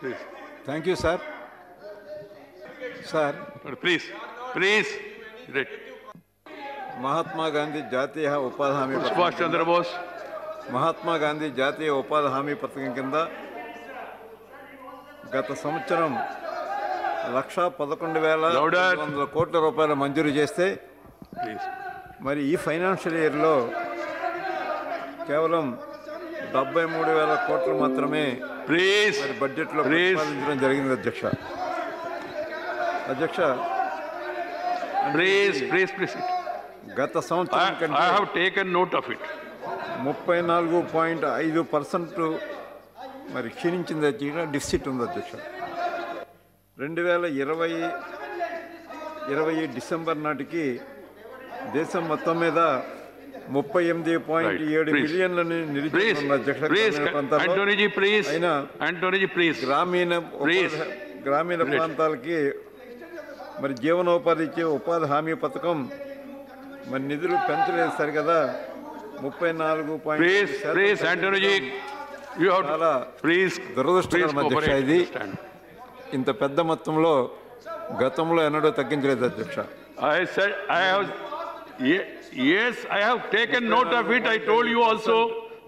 Please. Thank you, sir. Sir. Please. Please. Read. Mahatma Gandhi जातीय उपाधि हामी सुभाष चंद्र बोस महात्मा गांधी जातीय उपाधि हामी पथकं किंद गत संवत्सरम 111,500 कोट्ल रूपायलु मंजूरु चेस्ते मरी ई फाइनान्शियल इयर लो केवलम 73,000 कोट्लु मात्रमे बजेट लो प्रतिपादिंचडं जरिगिंदि अध्यक्ष अध्यक्ष प्लीज प्लीज प्लीज गत संवत्सरम I have taken note of it 34.5% मरी क्षीणिंचिंदि डिफिसिट उंदि अध्यक्ष 2020 डिसेंबर नाटिकी देशं मोत्तं मीद 38.7 बिलियन निरीक्षिंचारని ग्रामीण ప్రాంతాలకి మరి జీవనోపాధి ఇచ్చే ఉపాధి హామీ పథకం మరి నిధులు పెంచలేదు సార్ కదా 34.7 ఇంత పెద్ద మొత్తంలో గతంలో ఎన్నడూ తగ్గించలేదు అధ్యక్ష Yes, I have taken note of it. I told you also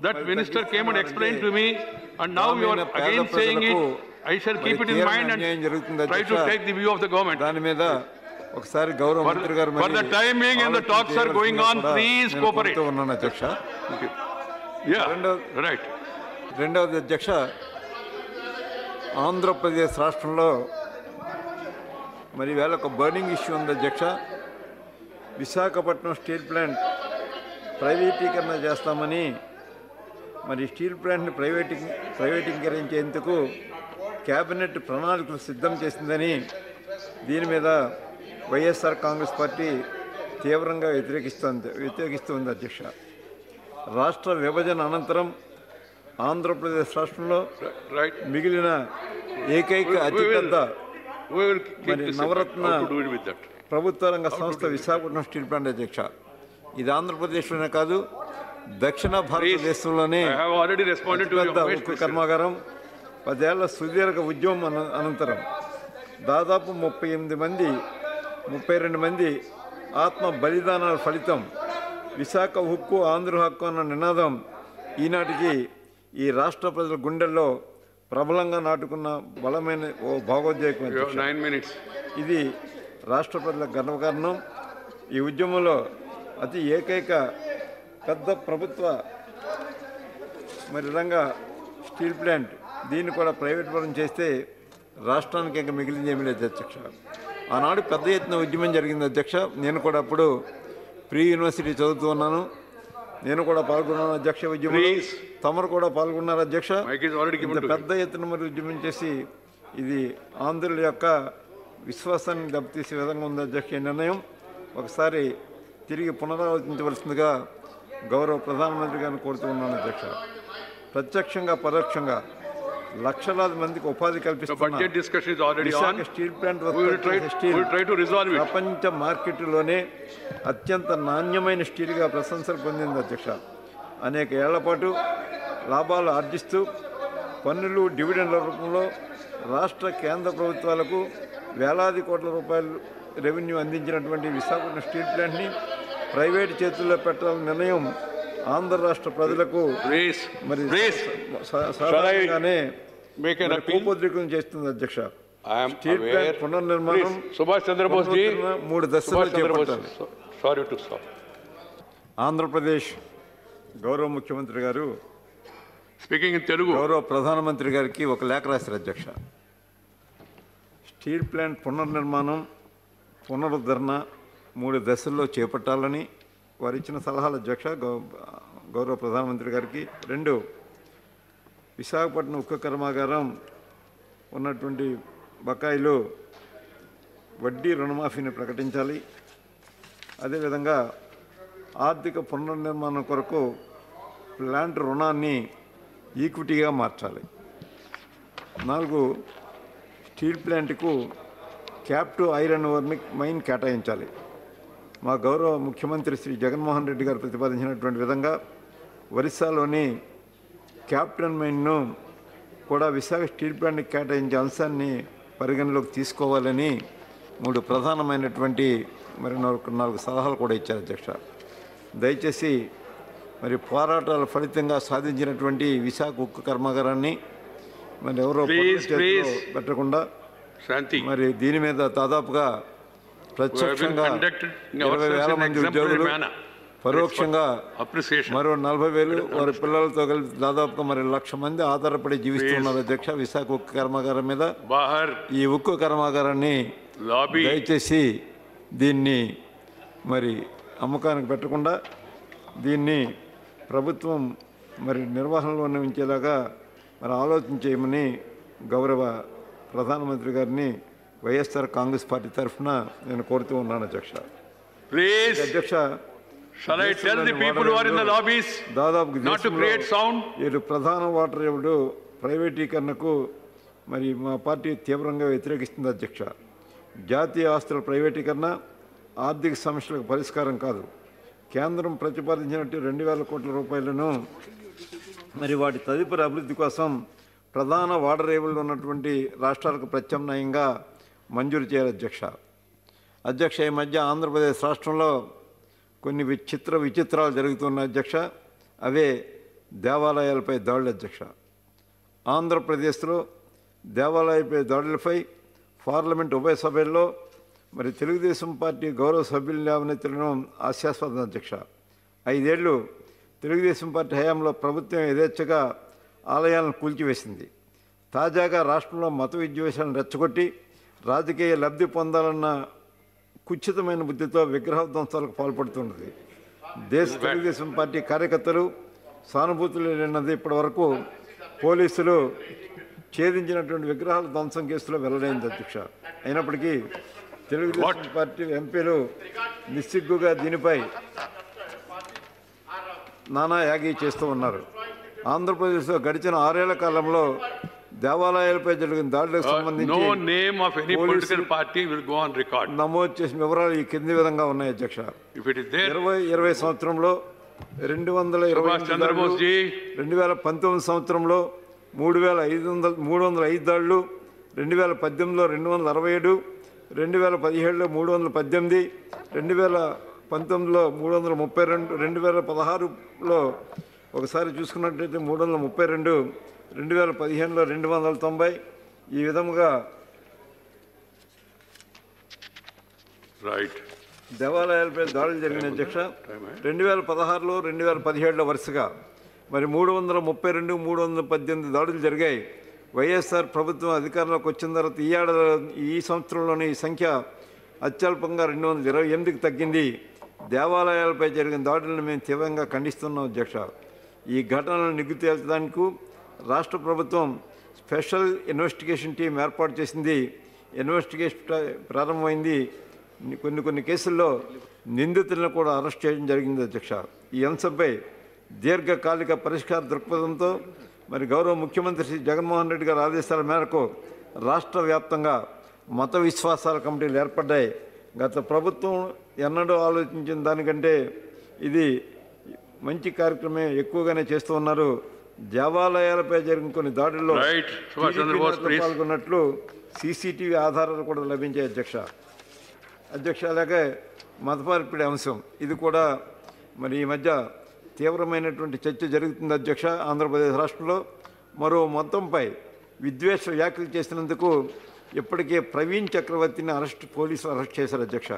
that minister came and explained to me, and now you are again saying it. I shall keep it in mind and try to take the view of the government. For the time being, and the talks are going on. Please cooperate. Yeah, right. Renda Adhyaksha, Andhra Pradesh Rashtralo, mari vela ko burning issue on the Adhyaksha. Visakhapatnam steel plant ప్రైవేటీకరణ చేస్తామని మరి steel ప్లాంట్ని ప్రైవేటీకరించేందుకు cabinet ప్రణాళికలు సిద్ధం చేసిందని దీని మీద YSR Congress party తీవ్రంగా వ్యతిరేకిస్తుంది అధ్యక్ష రాష్ట్ర విభజన అనంతరం ఆంధ్రప్రదేశ్ రాష్ట్రంలో మిగిలిన ఏకైక అతిపెద్ద నవరత్న ప్రభుత్వ రంగ సంస్థ విశాఖపట్నం స్టీల్ ప్లాంట్ అధ్యక్ష ఇది ఆంధ్రప్రదేశ్లోనే కాదు దక్షిణ భారతదేశంలోనే ఉక్కు కర్మాగారం 10 ఏళ్ల సుదీర్ఘ ఉద్యమం అనంతరం దాదాపు 32 మంది ఆత్మ బలిదానాల ఫలితం విశాఖ హక్కు ఆంధ్ర హక్కు అన్న నినాదం ఈనాటికి ఈ రాష్ట్ర ప్రజల గుండెల్లో ప్రబలంగా నాటుకున్న బలమైన ఓ భావోద్వేగం ఇది రాష్ట్ర ప్రజల గర్వకారణం ఈ ఉద్యమంలో అతి ఏకైక పెద్ద ప్రభుత్వ మరి రంగా స్టీల్ ప్లాంట్ దీన్ని కూడా ప్రైవేట్ పరం చేస్తే రాష్ట్రానికి ఇంకా మిగిలింది ఏమీ లేదు అధ్యక్ష ఆనాడు పెద్ద ఎత్తున ఉద్యమం జరిగింది అధ్యక్ష నేను కూడా అప్పుడు ప్రీ యూనివర్సిటీ చదువుతూ ఉన్నాను నేను కూడా పాల్గొన్నాను అధ్యక్ష ఉద్యమంలో తమరు కూడా పాల్గొన్నారు అధ్యక్ష పెద్ద ఎత్తున మరి ఉద్యమం చేసి ఇది ఆంధ్రుల యొక్క విశ్వాసాన్ని దెబ్బతీసే విధంగా ఉంది అధ్యక్ష నిర్ణయం ఒకసారి తిరిగి పునరాలోచించవలసిందిగా గౌరవ ప్రధానమంత్రి గారిని కోరుతూ ఉన్నాను అధ్యక్ష ప్రత్యక్షంగా పరోక్షంగా లక్షలాది మందికి ఉపాధి కల్పిస్తున్న స్టీల్ ప్లాంట్ ప్రపంచ మార్కెట్లోనే అత్యంత నాణ్యమైన స్టీల్గా ప్రశంసలు పొందింది అధ్యక్ష అనేక ఏళ్ల పాటు లాభాలు ఆర్జిస్తూ పన్నులు డివిడెండ్ల రూపంలో రాష్ట్ర కేంద్ర ప్రభుత్వాలకు వేలాది కోట్ల రూపాయలు రెవెన్యూ అందించినటువంటి విశాఖపట్నం స్టీల్ ప్లాంట్ని ప్రైవేట్ చేతుల్లో పెట్టాలని నిర్ణయం ఆంధ్ర రాష్ట్ర ప్రజలకు మరి సాధారణంగానే కోపోద్రికం చేస్తుంది అధ్యక్ష స్టీల్ ప్లాంట్ పునర్నిర్మాణం సుభాష్ చంద్రబోస్ 3 దశలు చేపట్టారు ఆంధ్రప్రదేశ్ గౌరవ ముఖ్యమంత్రి గారు స్పీకింగ్ ఇన్ తెలుగు గౌరవ ప్రధానమంత్రి గారికి ఒక లేఖ రాశారు అధ్యక్ష స్టీల్ ప్లాంట్ పునర్నిర్మాణం పునరుద్ధరణ 3 దశల్లో చేపట్టాలని వారు ఇచ్చిన సలహాల అధ్యక్ష గౌరవ ప్రధానమంత్రి గారికి 2 విశాఖపట్నం ఉక్కు కర్మాగారం ఉన్నటువంటి బకాయిలు వడ్డీ రుణమాఫీని ప్రకటించాలి అదేవిధంగా ఆర్థిక పునర్నిర్మాణం కొరకు ప్లాంట్ రుణాన్ని ఈక్విటీగా మార్చాలి 4 స్టీల్ ప్లాంట్కు క్యాప్టు ఐరన్ ఓర్ మైన్ కేటాయించాలి మా గౌరవ ముఖ్యమంత్రి శ్రీ జగన్ మోహన్ రెడ్డి గారు ప్రతిపాదించినటువంటి విధంగా ఒరిస్సాలోని క్యాప్టన్ మైన్ను विशाख स्टील प्लांट की కేటాయించే అంశాన్ని పరిగణలోకి తీసుకోవాలని మూడు ప్రధానమైనటువంటి మరి నాలుగు సలహాలు కూడా ఇచ్చారు అధ్యక్ష. దయచేసి మరి పోరాటాల ఫలితంగా సాధించినటువంటి విశాఖ ఉక్కు కర్మాగారాన్ని మరి ఎవరో పెట్టకుండా శాంతి మరి దీని మీద దాదాపుగా ప్రత్యక్షంగా 20,000 మంది ఉద్యోగులు పరోక్షంగా మరో 40,000 వారి పిల్లలతో కలిసి దాదాపుగా మరి 1,00,000 మంది ఆధారపడి జీవిస్తున్నారు అధ్యక్ష. విశాఖ ఉక్కు కర్మాగారం మీద ఈ ఉక్కు కర్మాగారాన్ని దయచేసి దీన్ని మరి అమ్మకానికి పెట్టకుండా దీన్ని ప్రభుత్వం మరి నిర్వహణలోనే ఉంచేలాగా మరి ఆలోచన చేయమని గౌరవ ప్రధానమంత్రి గారిని వైఎస్ఆర్ కాంగ్రెస్ పార్టీ తరఫున నేను కోరుతూ ఉన్నాను అధ్యక్ష. ప్లీజ్ అధ్యక్ష, shall I tell the people who are in the lobbies not to create sound? ఇది ప్రధాన వాటర్ ఎవడు ప్రైవేటీకరణకు మరి మా పార్టీ తీవ్రంగా వ్యతిరేకిస్తుంది అధ్యక్ష. జాతీయ ఆస్తుల ప్రైవేటీకరణ ఆర్థిక సమస్యలకు పరిష్కారం కాదు. కేంద్రం ప్రతిపాదించినట్టు 2,000 కోట్ల రూపాయలను మరి వాటి తదుపరి అభివృద్ధి కోసం ప్రధాన వాటర్ ఏబుల్లో ఉన్నటువంటి రాష్ట్రాలకు ప్రత్యామ్నాయంగా మంజూరు చేయాలి అధ్యక్ష. అధ్యక్ష, ఈ మధ్య ఆంధ్రప్రదేశ్ రాష్ట్రంలో కొన్ని విచిత్రాలు జరుగుతున్నాయి అధ్యక్ష. అవే దేవాలయాలపై దాడులు అధ్యక్ష. ఆంధ్రప్రదేశ్లో దేవాలయాలపై దాడులపై పార్లమెంట్ ఉభయ సభల్లో మరి తెలుగుదేశం పార్టీ గౌరవ సభ్యుల లేవనెత్తలను ఆశాస్పదం అధ్యక్ష. 5 ఏళ్ళు తెలుగుదేశం పార్టీ హయాంలో ప్రభుత్వం యథేచ్ఛగా ఆలయాలను కూల్చివేసింది. తాజాగా రాష్ట్రంలో మత విద్వేషాలను రెచ్చగొట్టి రాజకీయ లబ్ధి పొందాలన్న కుచితమైన బుద్ధితో విగ్రహ ధ్వంసాలకు పాల్పడుతున్నది. తెలుగుదేశం పార్టీ కార్యకర్తలు సానుభూతులు లేనది ఇప్పటి వరకు పోలీసులు ఛేదించినటువంటి విగ్రహాల ధ్వంసం కేసులో వెల్లడైంది అధ్యక్ష. అయినప్పటికీ తెలుగుదేశం పార్టీ ఎంపీలు నిస్సిగ్గుగా దీనిపై నానా యాగి చేస్తూ ఉన్నారు. ఆంధ్రప్రదేశ్లో గడిచిన 6 ఏళ్ల కాలంలో దేవాలయాలపై జరిగిన దాడులకు సంబంధించి నమోదు చేసిన వివరాలు ఈ కింది విధంగా ఉన్నాయి అధ్యక్ష. 2020 సంవత్సరంలో 220, 2019 సంవత్సరంలో 3,505 దాడులు, 2018లో 267, 2017లో 318, 2019లో 332, 2016లో ఒకసారి చూసుకున్నట్లయితే 332, 2015లో 290. ఈ విధముగా దేవాలయాలపై దాడులు జరిగిన అధ్యక్ష. 2016లో 2017లో వరుసగా మరి 332, 318 దాడులు జరిగాయి. వైఎస్ఆర్ ప్రభుత్వం అధికారంలోకి వచ్చిన తర్వాత ఈ సంవత్సరంలోనే ఈ సంఖ్య అత్యల్పంగా 228కి తగ్గింది. దేవాలయాలపై జరిగిన దాడులను మేము తీవ్రంగా ఖండిస్తున్నాం అధ్యక్ష. ఈ ఘటనను నిగ్గు తేల్చడానికి రాష్ట్ర ప్రభుత్వం స్పెషల్ ఇన్వెస్టిగేషన్ టీం ఏర్పాటు చేసింది. ఇన్వెస్టిగేషన్ ప్రారంభమైంది. కొన్ని కేసుల్లో నిందితులను కూడా అరెస్ట్ చేయడం జరిగింది అధ్యక్ష. ఈ అంశంపై దీర్ఘకాలిక పరిష్కార దృక్పథంతో మరి గౌరవ ముఖ్యమంత్రి శ్రీ జగన్మోహన్ రెడ్డి గారి ఆదేశాల మేరకు రాష్ట్ర వ్యాప్తంగా మత విశ్వాసాల కమిటీలు ఏర్పడ్డాయి. గత ప్రభుత్వం ఎన్నడూ ఆలోచించిన దానికంటే ఇది మంచి కార్యక్రమే, ఎక్కువగానే చేస్తూ ఉన్నారు. దేవాలయాలపై జరిగిన కొన్ని దాడుల్లో పాల్గొన్నట్లు సీసీటీవీ ఆధారాలు కూడా లభించాయి అధ్యక్ష. అలాగే మతమార్పిడి అంశం ఇది కూడా మరి ఈ మధ్య తీవ్రమైనటువంటి చర్చ జరుగుతుంది అధ్యక్ష. ఆంధ్రప్రదేశ్ రాష్ట్రంలో మరో మొత్తంపై విద్వేష వ్యాఖ్యలు చేసినందుకు ఇప్పటికే ప్రవీణ్ చక్రవర్తిని పోలీసులు అరెస్ట్ చేశారు అధ్యక్ష.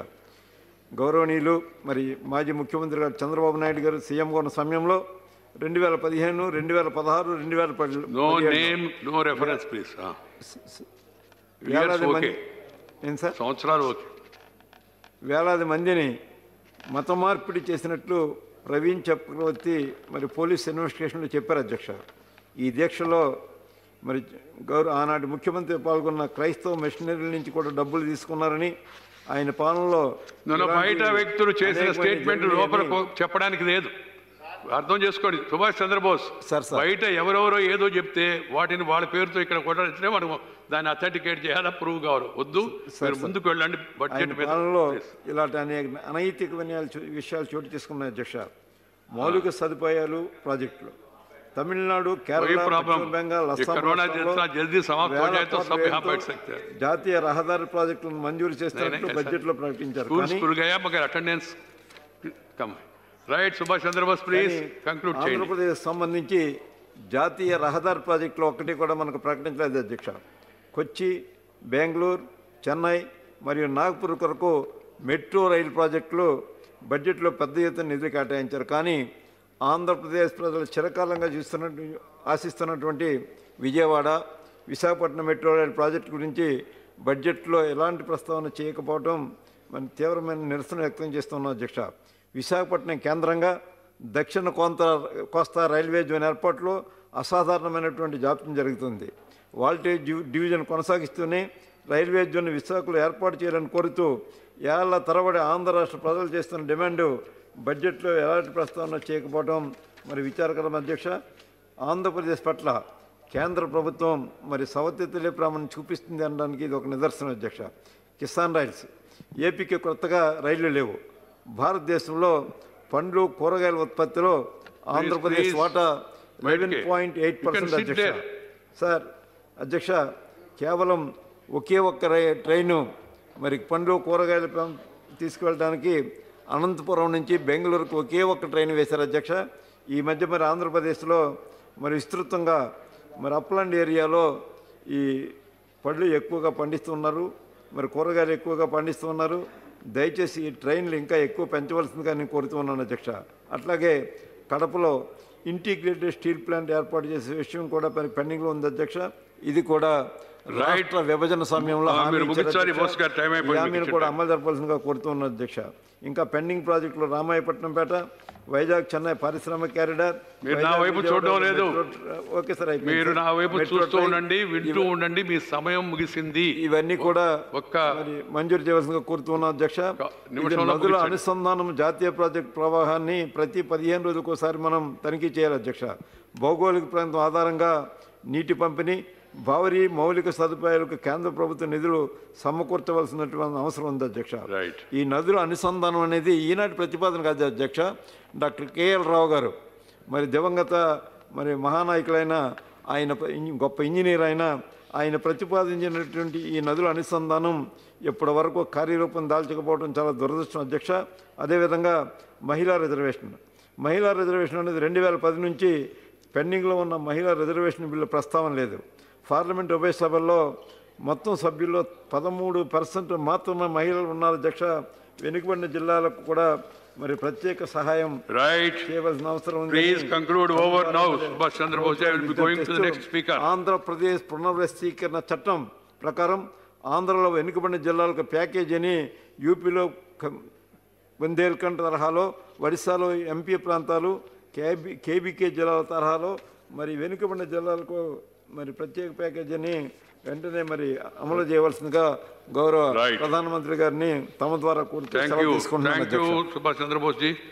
గౌరవనీయులు మరి మాజీ ముఖ్యమంత్రి గారు చంద్రబాబు నాయుడు గారు సీఎంగా ఉన్న సమయంలో 2015, 2016, 2017 వేలాది మందిని మతమార్పిడి చేసినట్లు ప్రవీణ్ చక్రవర్తి మరి పోలీస్ ఇన్వెస్టిగేషన్లో చెప్పారు అధ్యక్ష. ఈ దీక్షలో మరి ఆనాటి ముఖ్యమంత్రి పాల్గొన్న క్రైస్తవ మిషనరీల నుంచి కూడా డబ్బులు తీసుకున్నారని ఆయన పాలనలో బయట వ్యక్తులు చేసిన స్టేట్మెంట్ లోపల చెప్పడానికి లేదు. అర్థం చేసుకోండి. సుభాష్ చంద్ర బోస్ బయట ఎవరెవరో ఏదో చెప్తే వాటిని వాళ్ళ పేరుతో ఇక్కడ కొట్టే మనం దాన్ని అథెంటికేట్ చేయాలా, ప్రూవ్ కావాలి. వద్దు, ముందుకు వెళ్ళండి. బడ్జెట్ విధానంలో ఇలాంటి అనేక అనైతిక విషయాలు చోటు చేసుకున్నాయి అధ్యక్ష. మౌలిక సదుపాయాలు ప్రాజెక్టులు तमिलनाडु, केरला, बंगाल, असम जल्दी समाप्त हो जाए तो सब यहाँ बैठ सकते हैं। जातीय रहदारी प्राजेक्ट मंजूरी बजट में प्रकट मगर अटेंडेंस कम है। Right, Subhash Chandra Bose please conclude. Andhra Pradesh संबंधी जातीय रहदारी प्राजेक्ट मन को प्रकट अध्यक्ष कोच्चि, बेंगलूर, चेन्नई मरियु नागपूर को मेट्रो रैल प्राजेक्ट बजट में पेद्द एत्तुन निधि केटायिंचारु। कानी ఆంధ్రప్రదేశ్ ప్రజలు చిరకాలంగా ఆశిస్తున్నటువంటి Vijayawada, Visakhapatnam metro rail project గురించి బడ్జెట్లో ఎలాంటి ప్రస్తావన చేయకపోవడం మనం తీవ్రమైన నిరసన వ్యక్తం చేస్తున్నాం అధ్యక్ష। విశాఖపట్నం కేంద్రంగా దక్షిణ కోస్తా రైల్వే జోన్ ఏర్పాటులో అసాధారణమైనటువంటి జాప్యం జరుగుతుంది। వాల్టేజ్ డివిజన్ కొనసాగిస్తూనే రైల్వే జోన్ విశాఖలో ఏర్పాటు చేయాలని కోరుతూ ఏళ్ల తరబడి ఆంధ్ర రాష్ట్ర ప్రజలు చేస్తున్న డిమాండ్ బడ్జెట్ లో ఎలాంటి ప్రస్తావన చేయకపోవడం మరి విచారకరం అధ్యక్ష। ఆంధ్రప్రదేశ్ పట్ల కేంద్ర ప్రభుత్వం మరి సవతితులే ప్రామాణ్యం చూపిస్తుంది అనడానికి ఇది ఒక నిదర్శనం అధ్యక్ష। కిసాన్ రైల్స్, ఏపీకి కొత్తగా రైళ్లు లేవు। భారతదేశంలో పండ్లు, కూరగాయల ఉత్పత్తిలో ఆంధ్రప్రదేశ్ వాటా 11.8% అధ్యక్ష। సార్ అధ్యక్ష, కేవలం ఒకే ఒక్క ట్రైను మరి పండ్లు, కూరగాయలు తీసుకువెళ్ళడానికి అనంతపురం నుంచి బెంగళూరుకు ఒకే ఒక్క ట్రైన్ వేశారు అధ్యక్ష। ఈ మధ్య మరి ఆంధ్రప్రదేశ్లో మరి విస్తృతంగా మరి అప్లాండ్ ఏరియాలో ఈ పండ్లు ఎక్కువగా పండిస్తున్నారు, మరి కూరగాయలు ఎక్కువగా పండిస్తున్నారు। దయచేసి ఈ ట్రైన్లు ఇంకా ఎక్కువ పెంచవలసిందిగా నేను కోరుతున్నాను అధ్యక్ష। అట్లాగే కడపలో ఇంటిగ్రేటెడ్ స్టీల్ ప్లాంట్ ఏర్పాటు చేసే విషయం కూడా పెండింగ్లో ఉంది అధ్యక్ష। ఇది కూడా రాష్ట్ర విభజన సమయంలో హామీని కూడా అమలు జరపాల్సిందిగా కోరుతున్నాను అధ్యక్ష। ఇంకా పెండింగ్ ప్రాజెక్టులు రామాయపట్నంపేట, వైజాగ్, చెన్నై పారిశ్రామిక కారిడార్ ఓకే సార్, ఇవన్నీ కూడా మంజూరు చేయాల్సిందిగా కోరుతున్నాను అధ్యక్ష। నదుల అనుసంధానం జాతీయ ప్రాజెక్టు ప్రవాహాన్ని ప్రతి 15 రోజులకోసారి మనం తనిఖీ చేయాలి అధ్యక్ష। భౌగోళిక ప్రాంతం ఆధారంగా నీటి పంపిణీ, భారీ మౌలిక సదుపాయాలకు కేంద్ర ప్రభుత్వ నిధులు సమకూర్చవలసినటువంటి అవసరం ఉంది అధ్యక్ష। ఈ నదుల అనుసంధానం అనేది ఈనాటి ప్రతిపాదన కాదు అధ్యక్ష। డాక్టర్ కేఎల్ రావు గారు మరి దివంగత మరి మహానాయకులైన ఆయన గొప్ప ఇంజనీర్ అయిన ఆయన ప్రతిపాదించినటువంటి ఈ నదుల అనుసంధానం ఇప్పటి వరకు కార్యరూపం దాల్చకపోవడం చాలా దురదృష్టం అధ్యక్ష। అదేవిధంగా మహిళా రిజర్వేషన్ అనేది 2010 నుంచి పెండింగ్లో ఉన్న మహిళా రిజర్వేషన్ బిల్లు ప్రస్తావన లేదు। పార్లమెంట్ ఉభయ సభల్లో మొత్తం సభ్యుల్లో 13% మాత్రమే మహిళలు ఉన్నారు అధ్యక్ష। వెనుకబడిన జిల్లాలకు కూడా మరి ప్రత్యేక సహాయం చేయవలసిన అవసరం ఉంది। ఆంధ్రప్రదేశ్ పునర్వ్యవస్థీకరణ చట్టం ప్రకారం ఆంధ్రలో వెనుకబడిన జిల్లాలకు ప్యాకేజీ అని, యూపీలో బుందేల్ఖండ్ తరహాలో, ఒడిశాలో ఎంపీ ప్రాంతాలు, కేబీకే జిల్లాల తరహాలో మరి వెనుకబడిన జిల్లాలకు మరి ప్రత్యేక ప్యాకేజీని వెంటనే మరి అమలు చేయవలసిందిగా గౌరవ ప్రధానమంత్రి గారిని తమ ద్వారా కోరుతున్నాను।